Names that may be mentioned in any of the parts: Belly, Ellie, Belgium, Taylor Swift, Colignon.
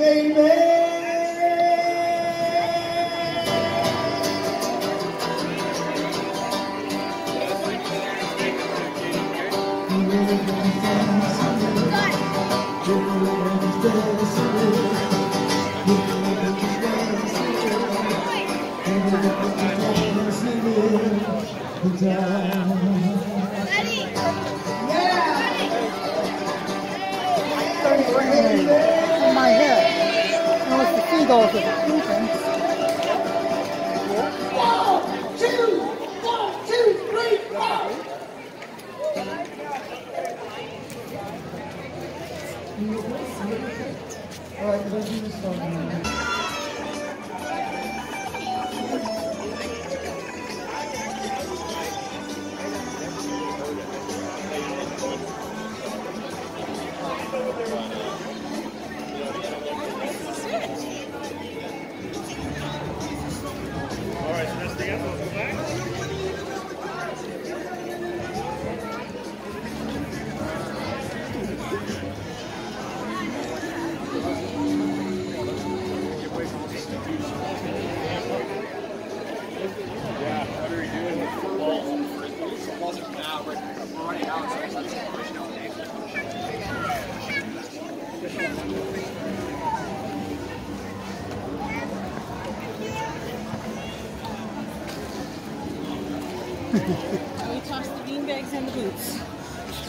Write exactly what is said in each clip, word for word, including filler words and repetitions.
Amen.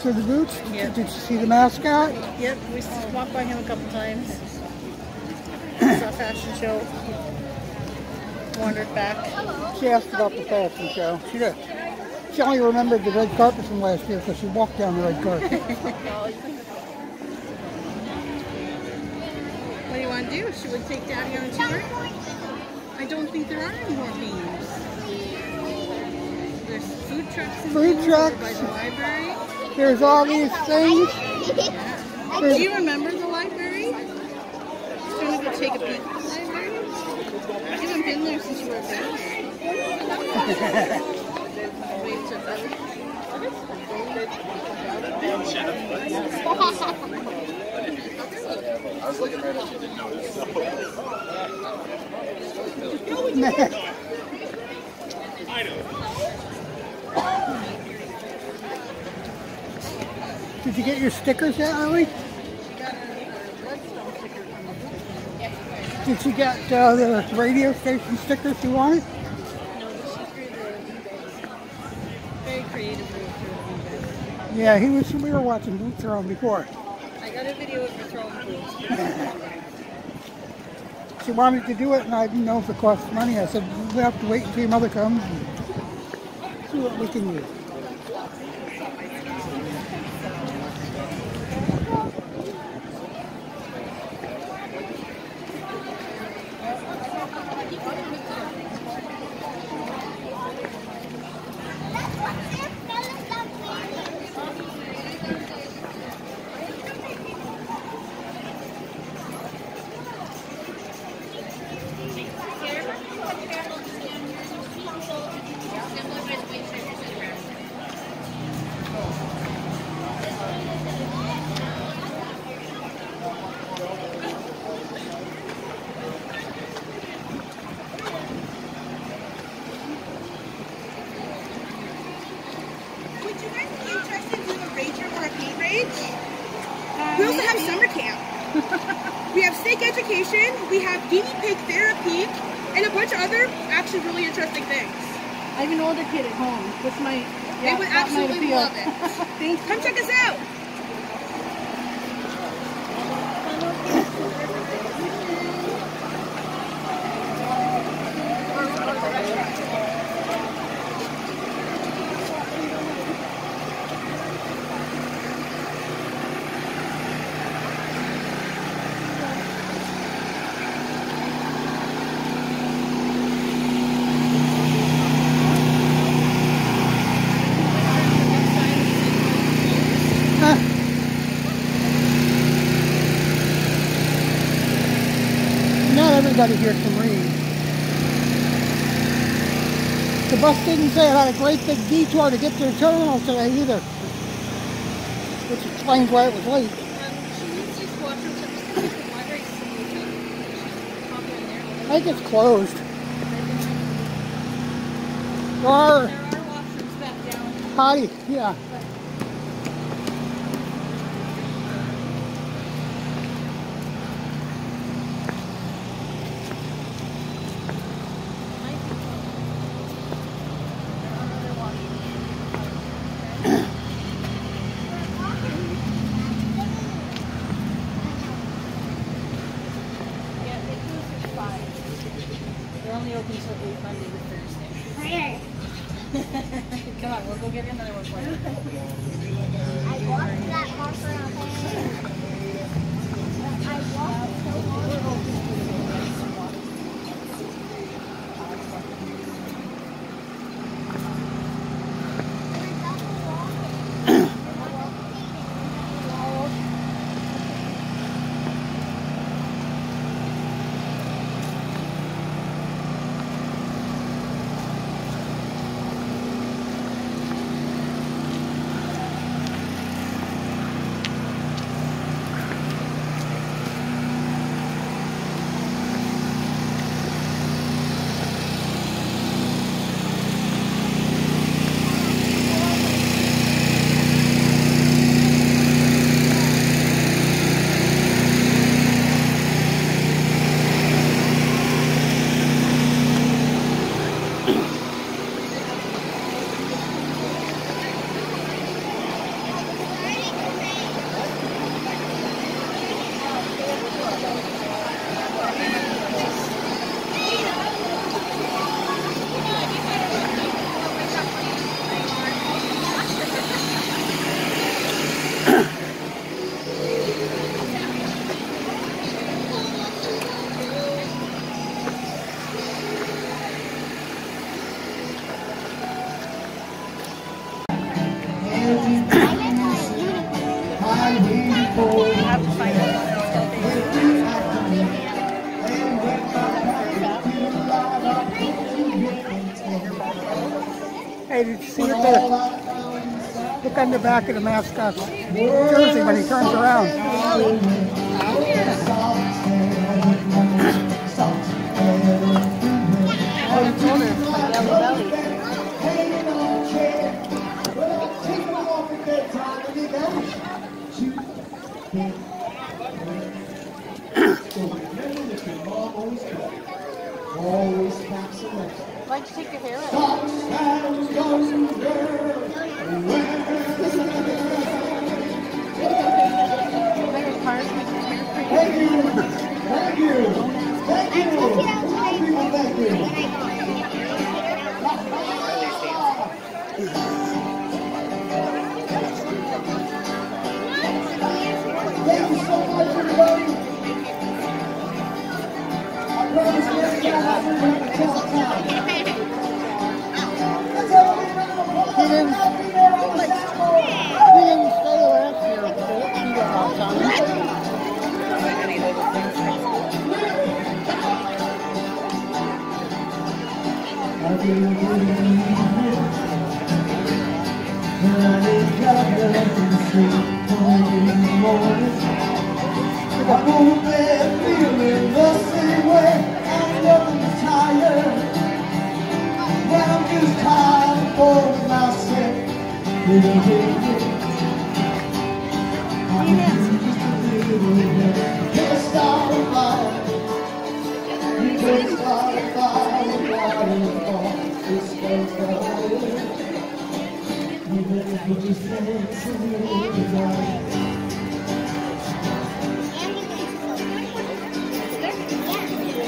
So the boots? Yep. Did you see the mascot? Yep, we walked by him a couple times. Saw a fashion show. Wandered back. She asked about the fashion show. She did. She only remembered the red carpet from last year because she walked down the red carpet. What do you want to do? Should we take Daddy on a tour? I don't think there are any more beans. There's food trucks in food trucks. By the library. There's all these things. Yeah. Do you remember the library? Just wanted to take a peek at the library. I haven't been there since you were there. I was looking right at you, didn't notice. I know. Did you get your stickers yet, Ellie? Did you get uh, the radio station stickers you wanted? No, but she created a very creative room for a Yeah, he was. We were watching boot throwing before. I got a video of her throwing boots. She wanted to do it, and I didn't know if it cost money. I said we have to wait until your mother comes and see what we can do. Here can read. The bus didn't say it had a great big detour to get to the terminal today either, which explains why it was late. Um, she needs to watch her I think it's closed. Or potty, yeah. Only open till eight Monday to Thursday. Come on, we'll go get another one for you. I walked that far for nothing. I walked so Hey, did you see the, look on the back of the mascot's jersey when he turns around. Why'd you take your hair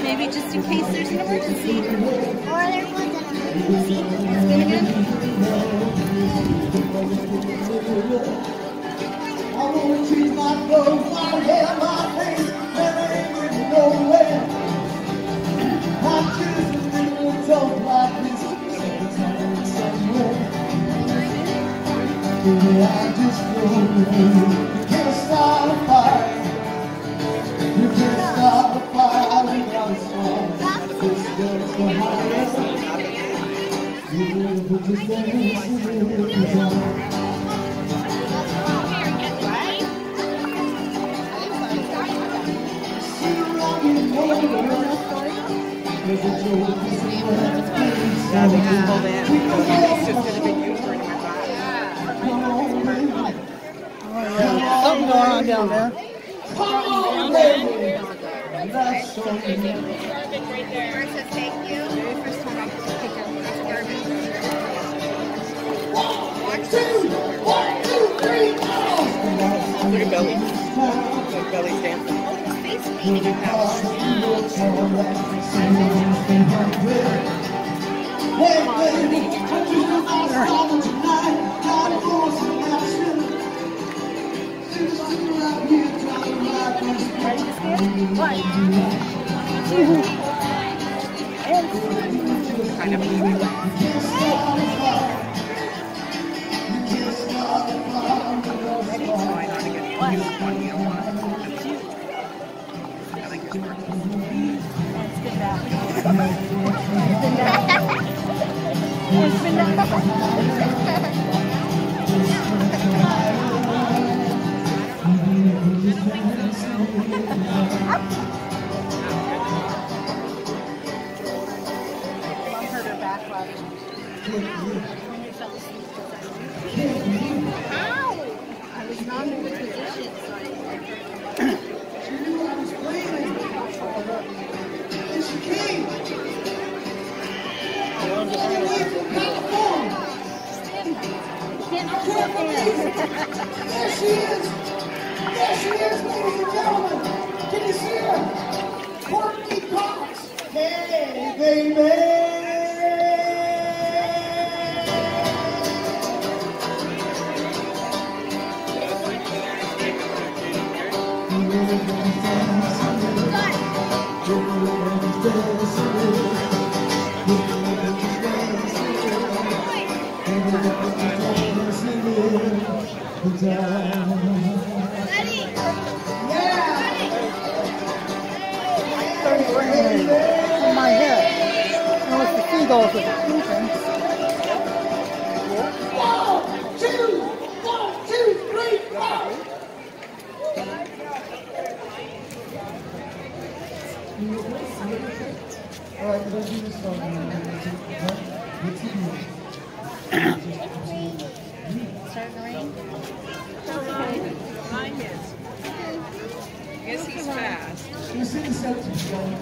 Maybe just in case there's an emergency. Or there was an emergency. It's gonna get it. I wanna choose my clothes, my hair, my face, never ain't nowhere. I choose the things of my business, somewhere. I just know you can't start a fire. You can't start a fire when I'm strong. This girl's the highest. You will put your face in the desire. See you around your corner. Now they just pulled in because it's just going to be used for my body. Oh, yeah. Something going on down there. That's so good. First says thank you. Very first time I can pick up that garbage. One, two, one, two, three, go! Look at Belly. Look at Belly's dancing. Face meeting at that one. Hey, baby, I do the last album tonight. God, of course, I'm not sure. Seems like you're out here trying to ride this thing. What? It's kind of easy. You can't stop the fire. You can't stop the fire. It's going on again. What? It's going on again. I think it's working. Let's get out.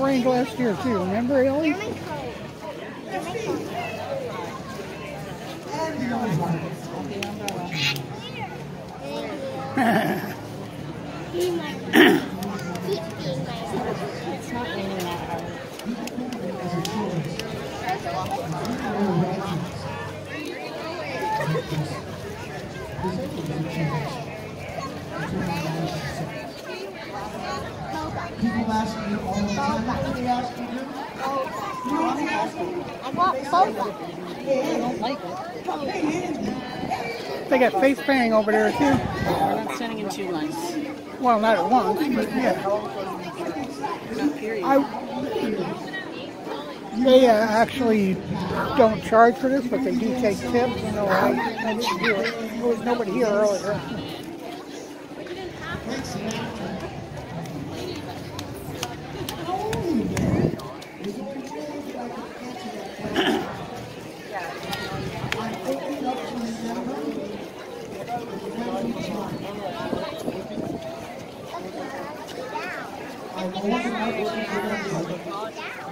Rained last year too, remember Ellie? People ask you all the time. They ask you. I want boba. They don't like it. They got face painting over there too. We're not standing in two lines. Well, not at once, but yeah. I, they uh, actually don't charge for this, but they do take tips. You know, I, I didn't do it. There was nobody here earlier.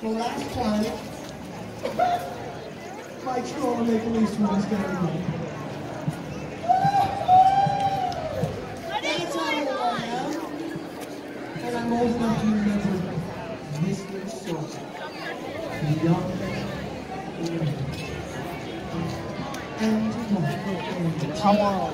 Well, last time, my sure make at least one step. What is going on? And I'm old enough to remember Mister Salt, the young woman, and the come on.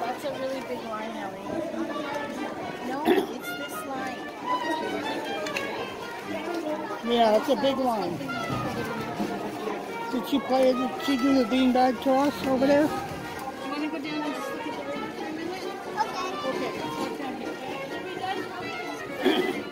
That's a really big line, Ellie. No, it's this line. Yeah, that's a big line. Did she play, did she do the beanbag toss over there? I'm going to go down and just look at the ring for a minute. Okay. Okay, let's walk down here. Are we done? Are we done?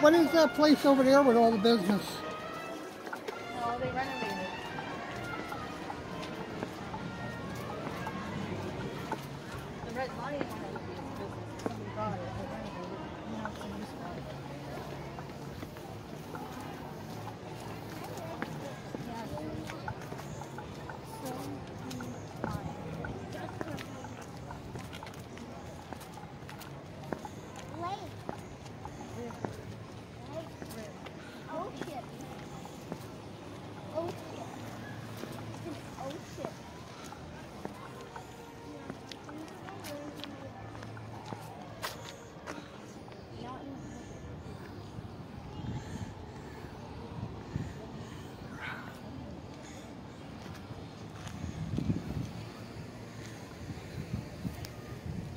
What is that place over there with all the business? Oh, they renovated. The Red Lion has a business. Somebody bought it. They renovated it. Now it's a new spot. Wait.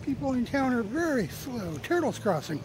People in town are very slow. Turtles crossing.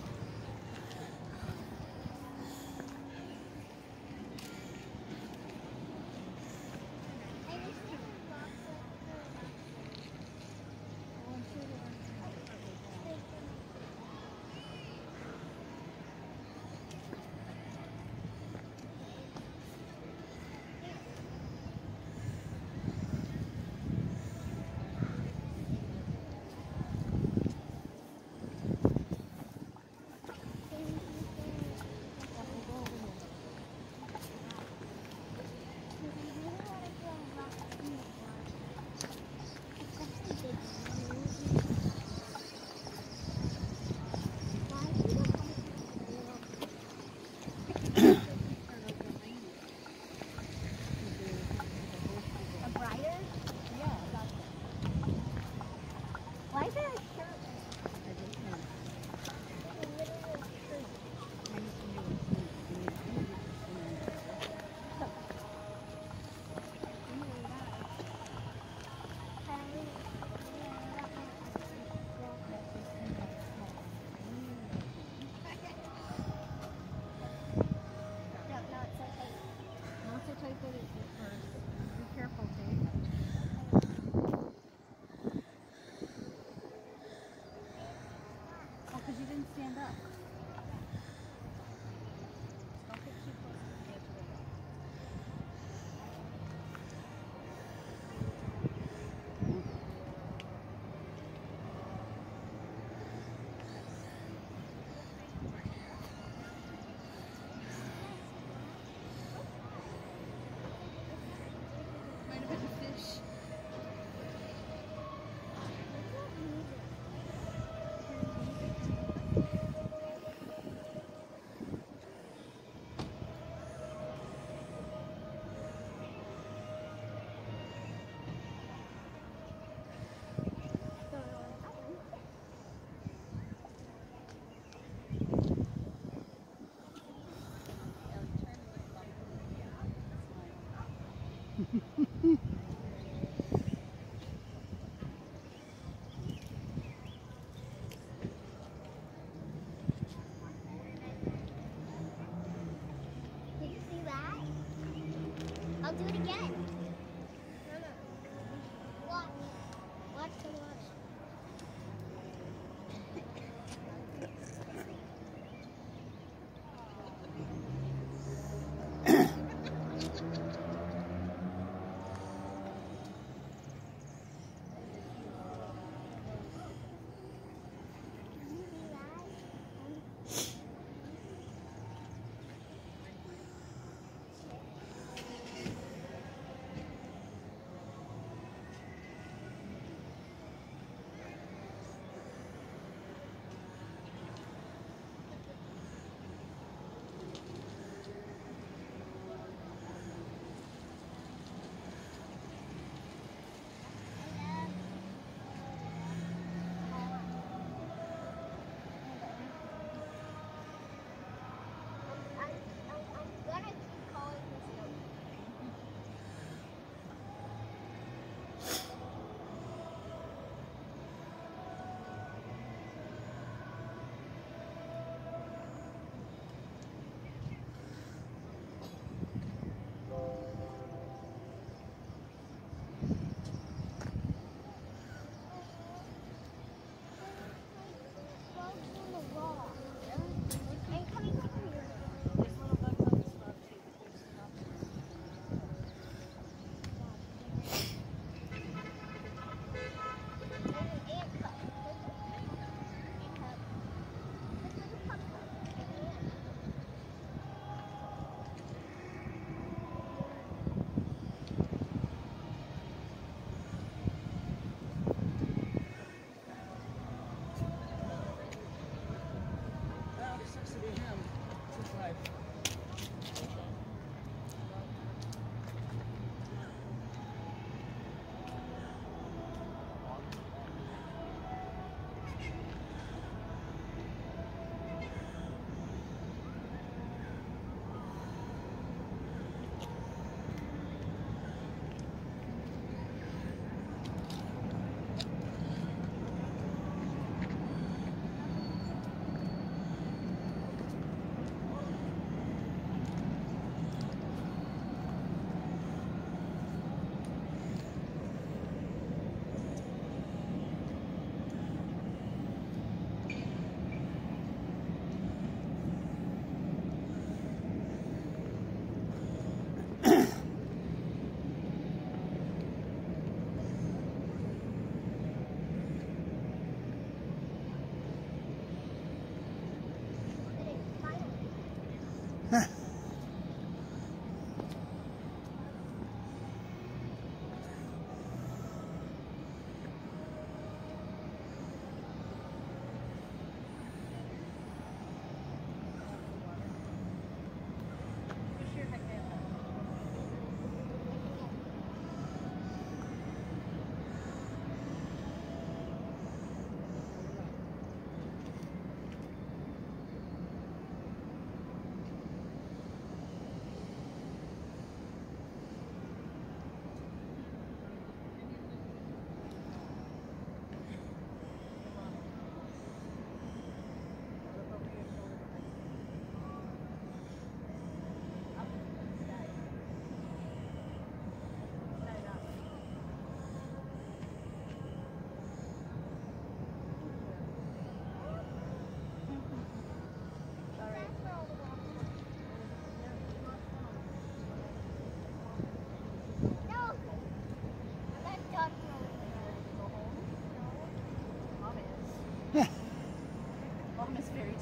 Huh.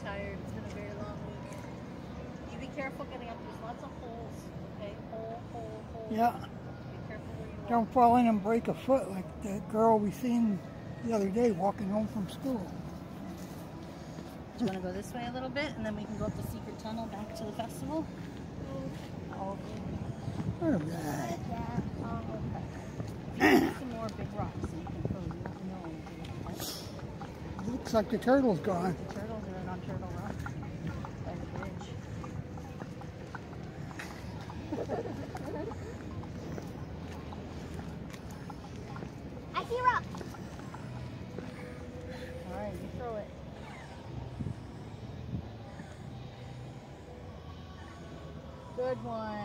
Tired. It's been a very long week. You be careful getting up. There's lots of holes. Okay, hole, hole, hole. Yeah. Be careful where you walk. Don't fall in and break a foot like that girl we seen the other day walking home from school. Do you want to go this way a little bit, and then we can go up the secret tunnel back to the festival? Oh. All right. Yeah. If you need some more big rocks, so you can throw them. Looks like the turtle's gone. Turtle Rock by the bridge. I see a rock. All right, you throw it. Good one.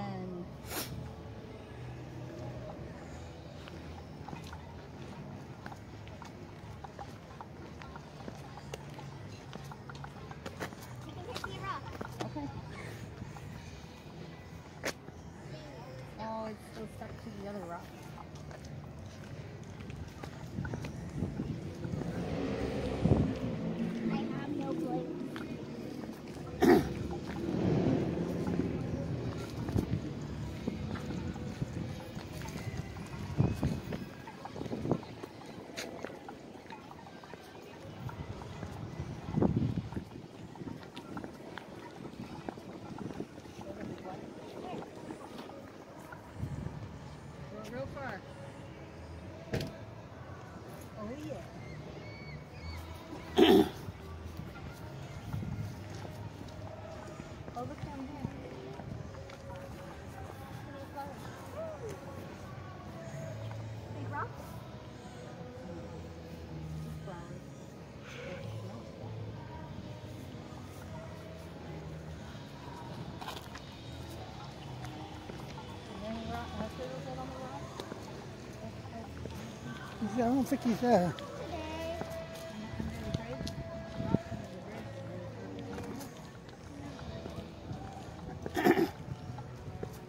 I don't think he's there.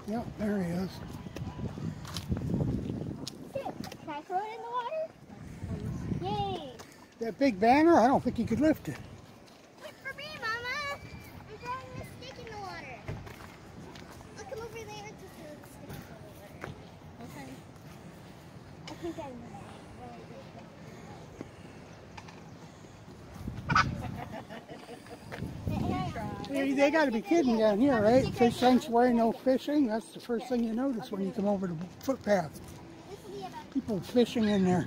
Yep, there he is. Can I throw it in the water? Yay! That big banner, I don't think he could lift it. Look for me, Mama! I'm throwing this stick in the water. I'll come over there to throw the stick in the water. Okay. I think I know. They got to be kidding down here, right? Fish sanctuary, no fishing. That's the first thing you notice when you come over the footpath. People fishing in there.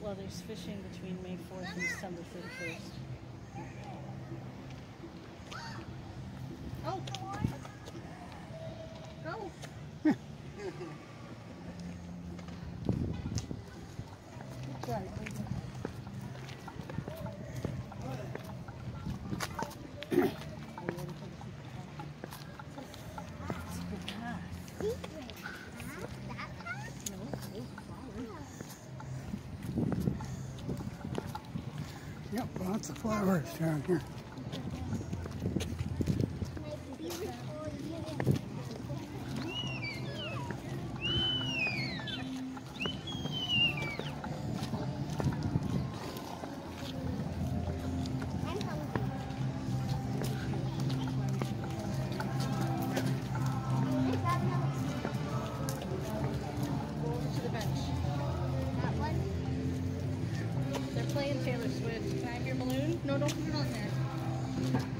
Well, there's fishing between May fourth and December thirty-first. Oh, go on. Go. Yep, lots of flowers down here. I'm hungry. Taylor Swift. Can I have your balloon? No, don't put it on there.